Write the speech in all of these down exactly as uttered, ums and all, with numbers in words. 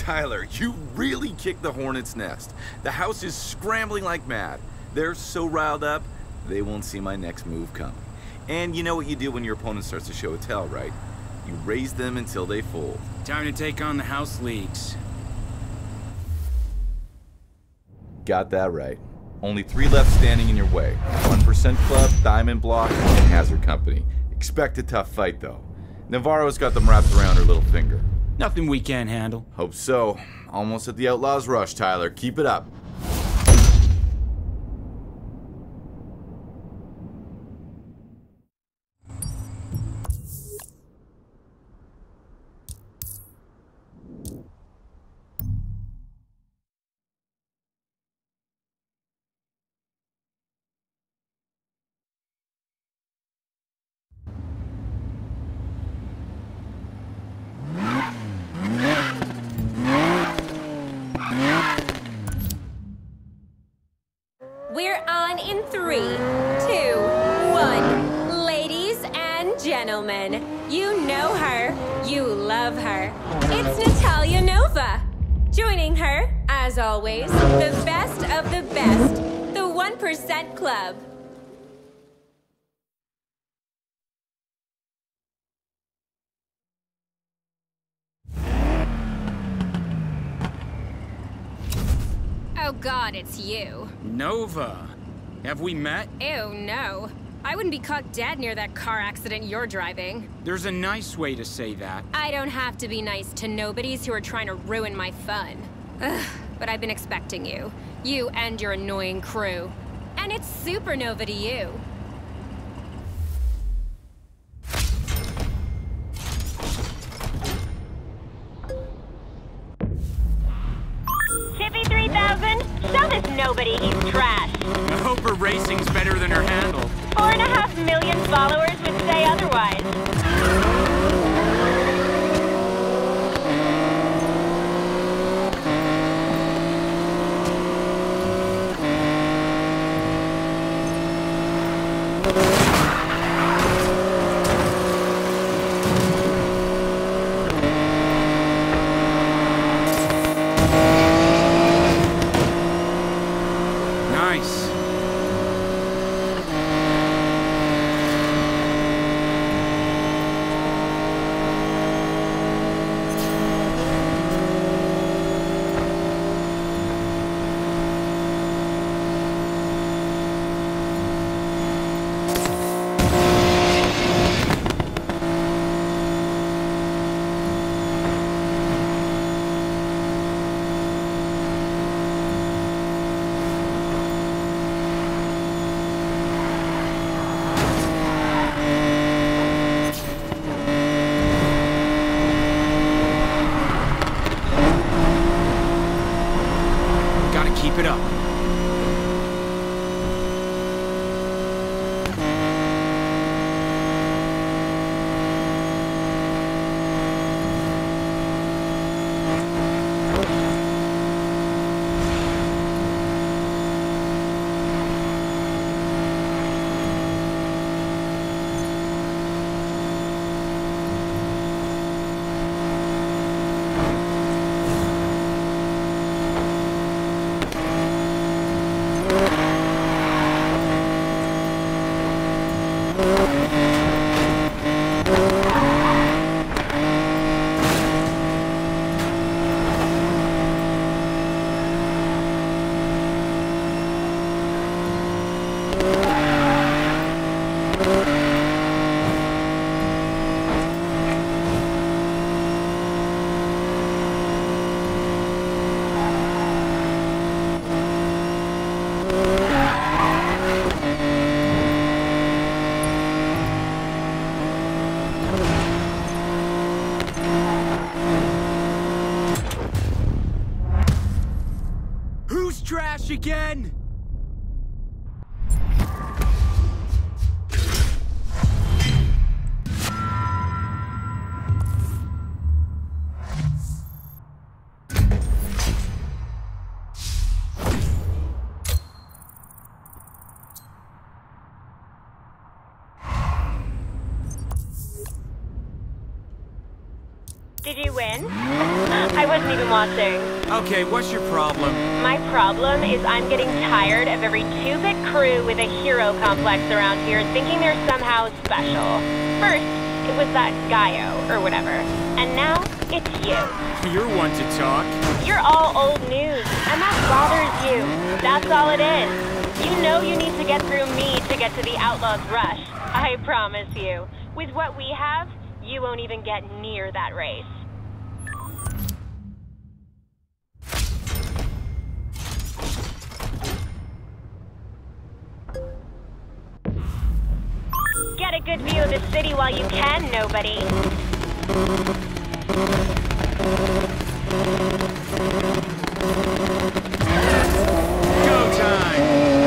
Tyler, you really kicked the hornet's nest. The house is scrambling like mad. They're so riled up, they won't see my next move coming. And you know what you do when your opponent starts to show a tell, right? You raise them until they fold. Time to take on the house leagues. Got that right. Only three left standing in your way. one percent Club, Diamond Block, and Hazard Company. Expect a tough fight, though. Navarro's got them wrapped around her little finger. Nothing we can't handle. Hope so. Almost at the Outlaws Rush, Tyler. Keep it up. We're on in three, two, one. Ladies and gentlemen, you know her, you love her. It's Natalia Nova. Joining her, as always, the best of the best, the one percent Club. Oh God, it's you. Nova, have we met? Ew, no. I wouldn't be caught dead near that car accident you're driving. There's a nice way to say that. I don't have to be nice to nobodies who are trying to ruin my fun. Ugh, but I've been expecting you. You and your annoying crew. And it's supernova to you. Nobody eats trash. I hope her racing's better than her handle. Four and a half million followers would say otherwise. Trash again! Did you win? I wasn't even watching. Okay, what's your problem? My problem is I'm getting tired of every two-bit crew with a hero complex around here thinking they're somehow special. First, it was that Gaio, or whatever. And now, it's you. You're one to talk. You're all old news, and that bothers you. That's all it is. You know you need to get through me to get to the Outlaws Rush. I promise you. With what we have, you won't even get near that race. Get a good view of the city while you can, nobody. Go time!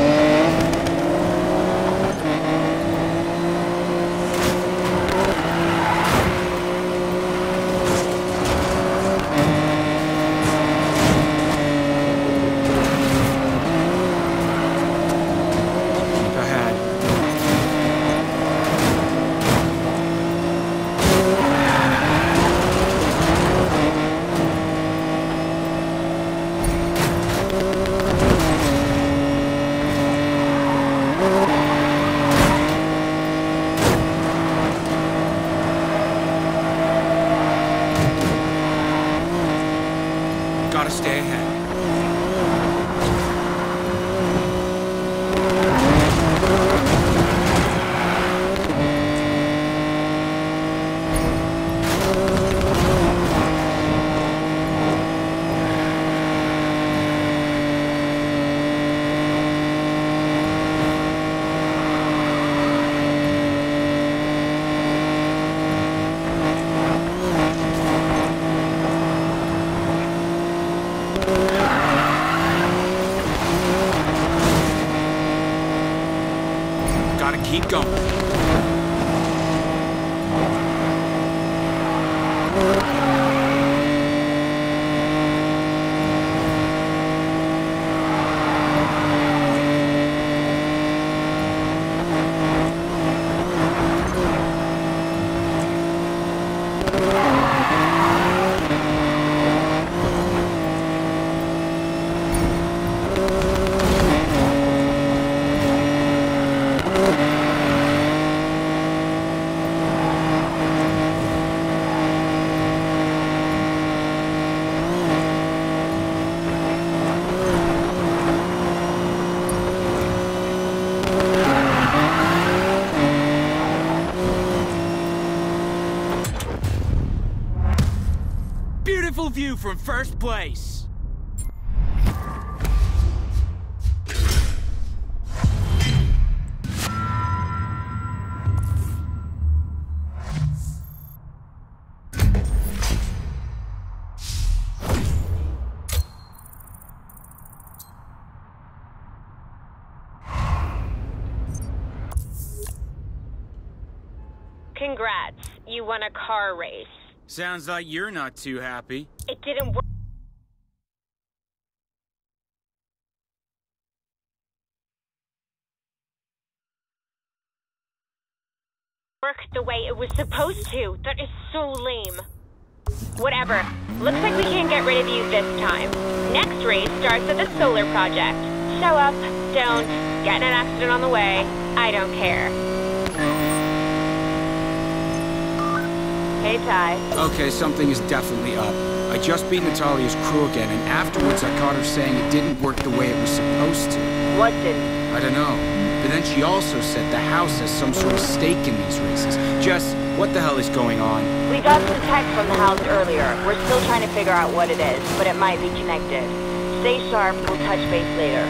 View from first place. Congrats, you won a car race. Sounds like you're not too happy. It didn't work. Work the way it was supposed to. That is so lame. Whatever. Looks like we can't get rid of you this time. Next race starts at the Solar Project. Show up, don't, get in an accident on the way. I don't care. Hey, Ty. Okay, something is definitely up. I just beat Natalia's crew again, and afterwards I caught her saying it didn't work the way it was supposed to. What didn't? I don't know. But then she also said the house has some sort of stake in these races. Jess, what the hell is going on? We got some tech from the house earlier. We're still trying to figure out what it is, but it might be connected. Stay sharp, we'll touch base later.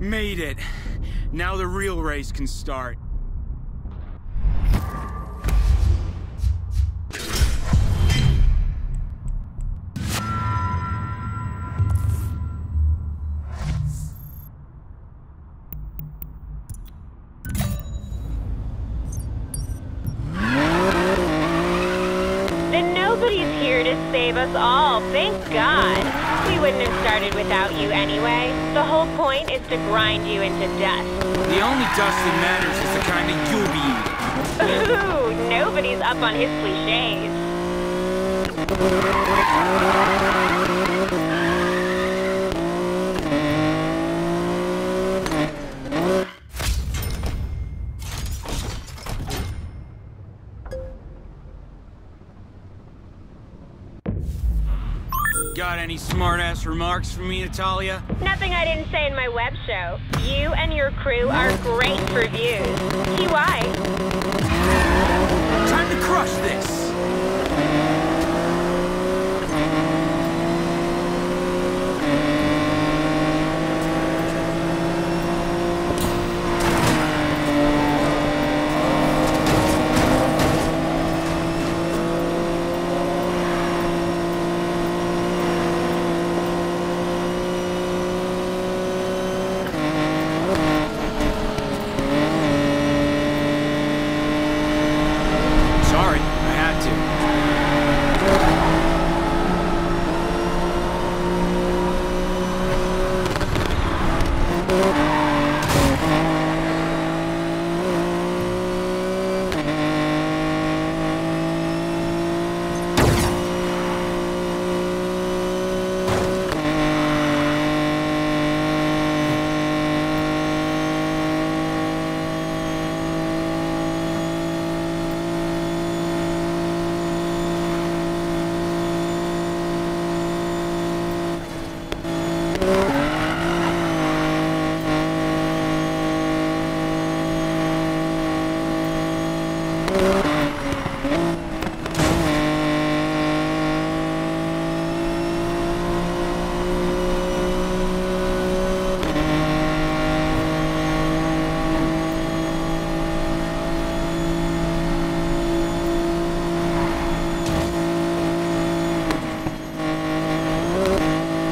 Made it. Now the real race can start. Then nobody's here to save us all, thank God. We wouldn't have started without you anyway. The whole point is to grind you into dust. The only dust that matters is the kind that you'll be eating. Ooh, nobody's up on his cliches. Got any smart remarks from me, Natalia? Nothing I didn't say in my web show. You and your crew are great for views. T Y. Time to crush this!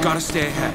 Gotta stay ahead.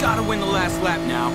Gotta win the last lap now.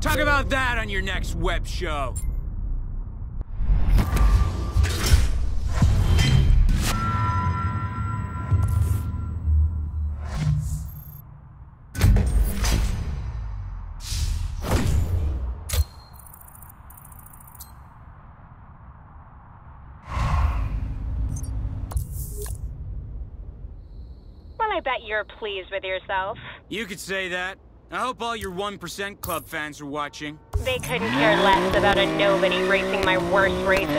Talk about that on your next web show. Well, I bet you're pleased with yourself. You could say that. I hope all your one percent Club fans are watching. They couldn't care less about a nobody racing my worst racers.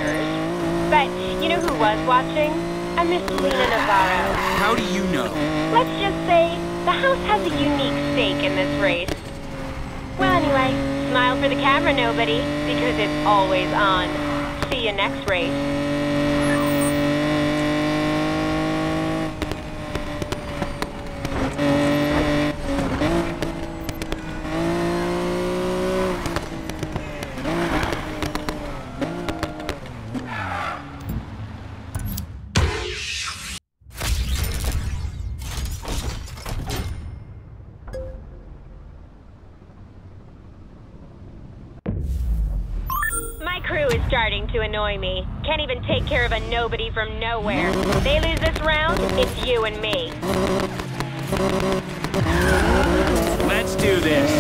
But you know who was watching? A Miss Lena Navarro. How do you know? Let's just say the house has a unique stake in this race. Well, anyway, smile for the camera, nobody, because it's always on. See you next race. To annoy me. Can't even take care of a nobody from nowhere. They lose this round, it's you and me. Let's do this.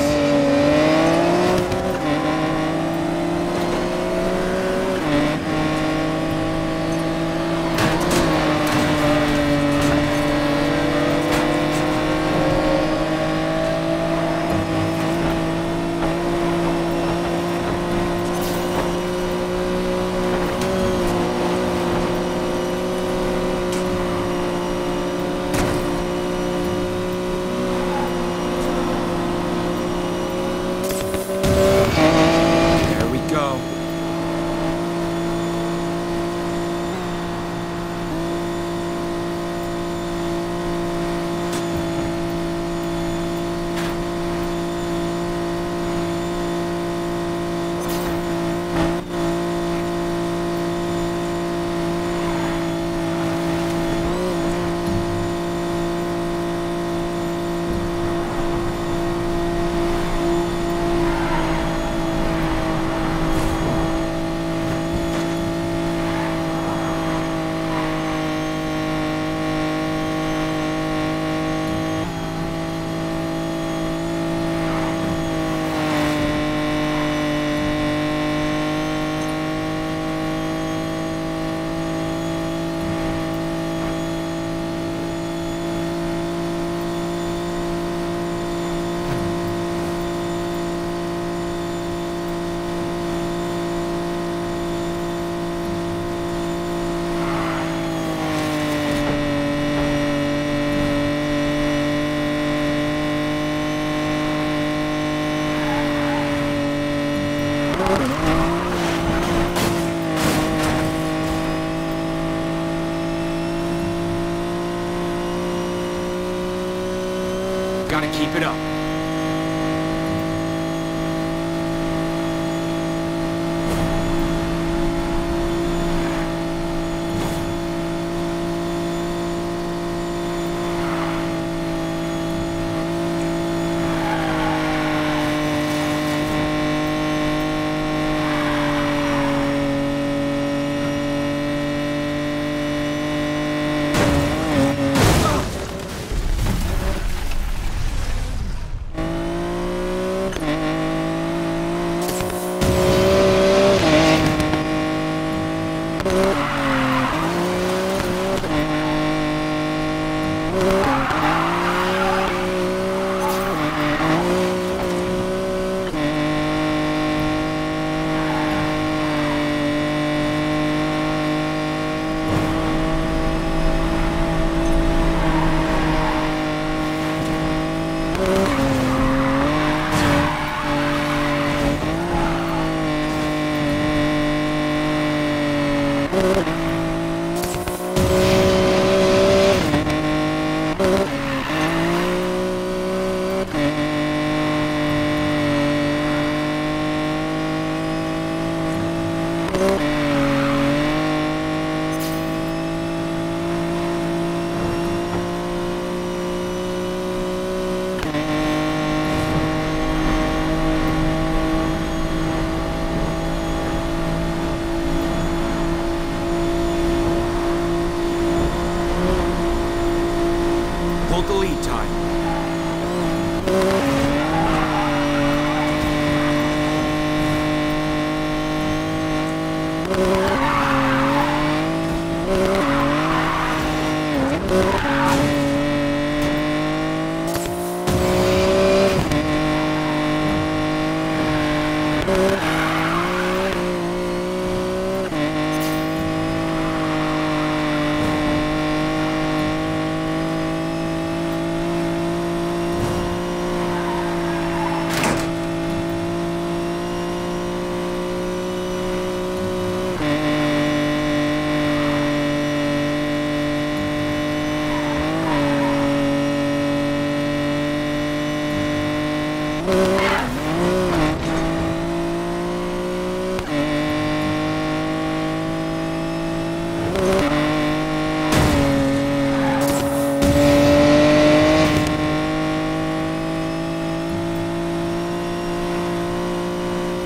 Gotta keep it up.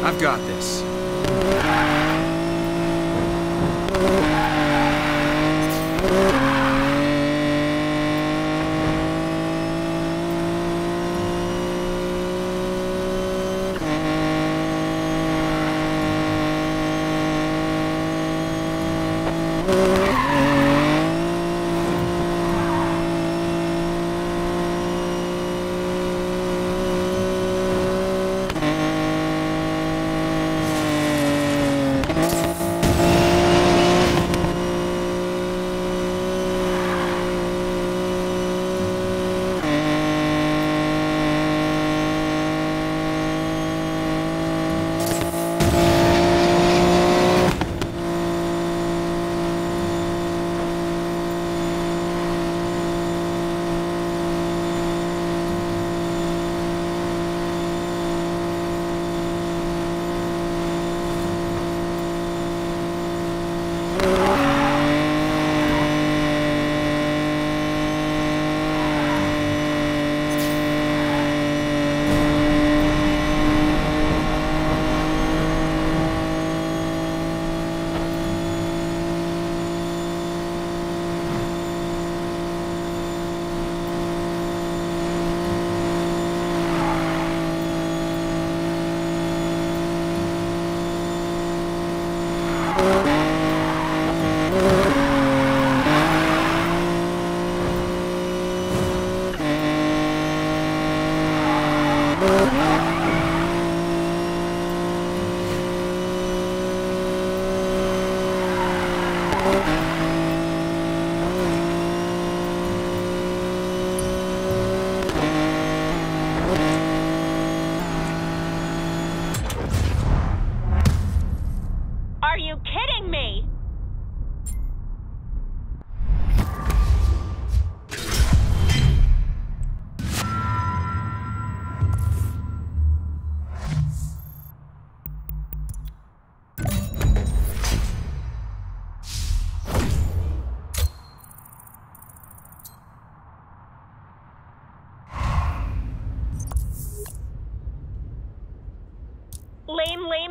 I've got this.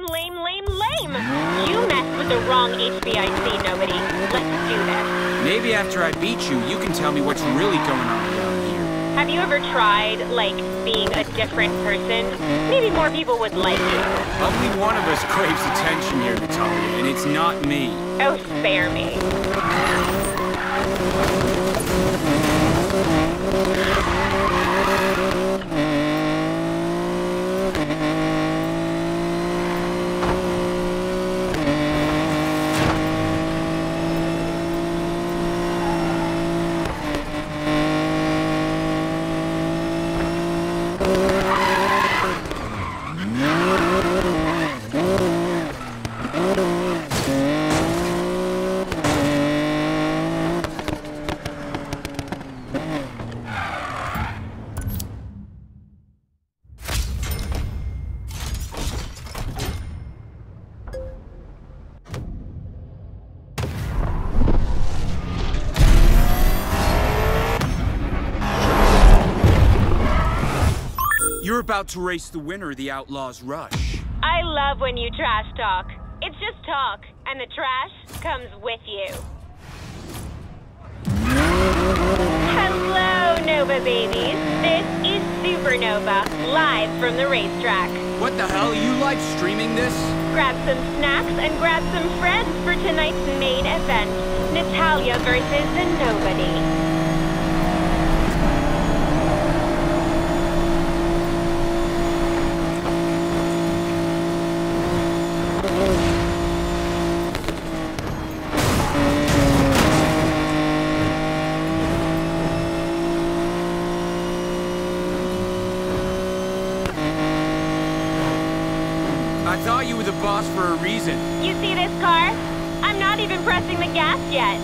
lame, lame, lame, lame! You messed with the wrong H B I C, nobody. Let's do this. Maybe after I beat you, you can tell me what's really going on around here. Have you ever tried, like, being a different person? Maybe more people would like you. Only one of us craves attention here, Natalia, and it's not me. Oh, spare me. You're about to race the winner of the Outlaws Rush. I love when you trash talk. It's just talk, and the trash comes with you. Hello, Nova babies. This is Supernova, live from the racetrack. What the hell? Are you live streaming this? Grab some snacks and grab some friends for tonight's main event, Natalia versus the Nobody. I thought you were the boss for a reason. You see this car? I'm not even pressing the gas yet.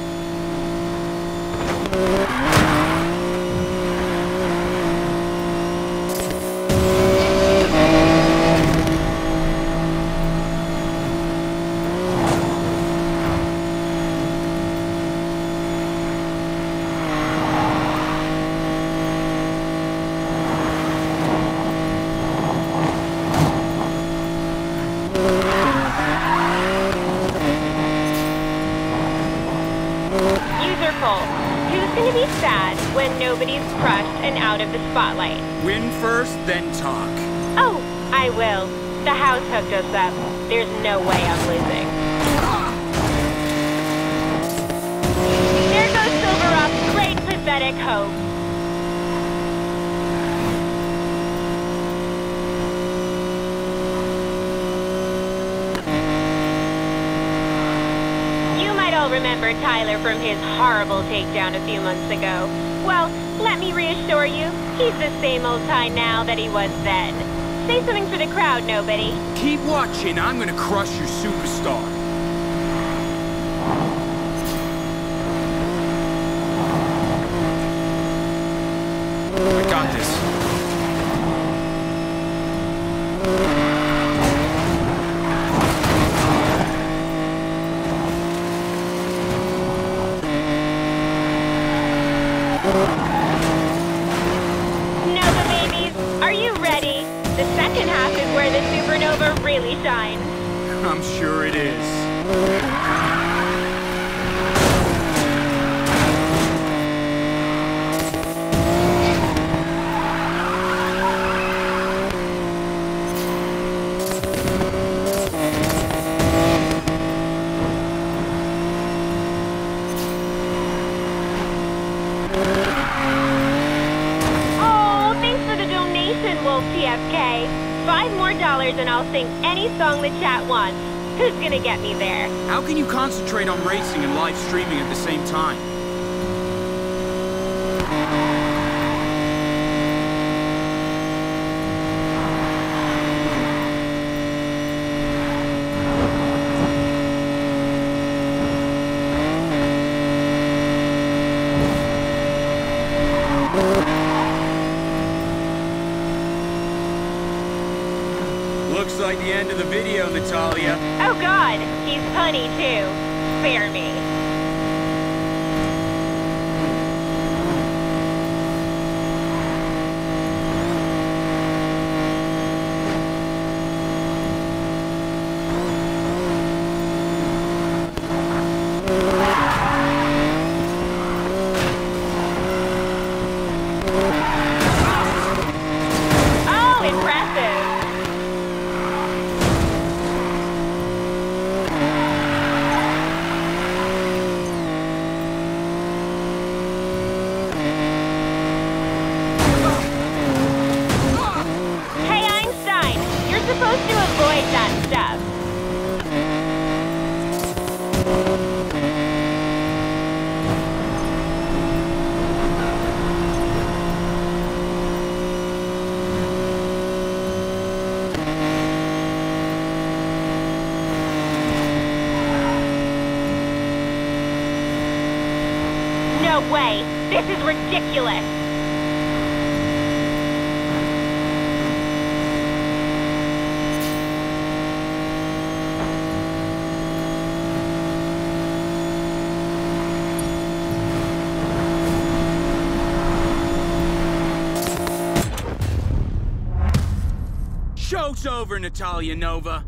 Who's gonna be sad when nobody's crushed and out of the spotlight? Win first, then talk. Oh, I will. The house hooked us up. There's no way I'm losing. There goes Silverup's great pathetic hope. Remember Tyler from his horrible takedown a few months ago. Well, let me reassure you, he's the same old Ty now that he was then. Say something for the crowd, nobody. Keep watching, I'm gonna crush your superstar. I got this. Nova babies, are you ready? The second half is where the supernova really shines. I'm sure it is. T F K. Five more dollars and I'll sing any song the chat wants. Who's gonna get me there? How can you concentrate on racing and live streaming at the same time? Looks like the end of the video, Natalia. Oh god, he's punny too. Spare me. ridiculous. Joke's over, Natalia Nova.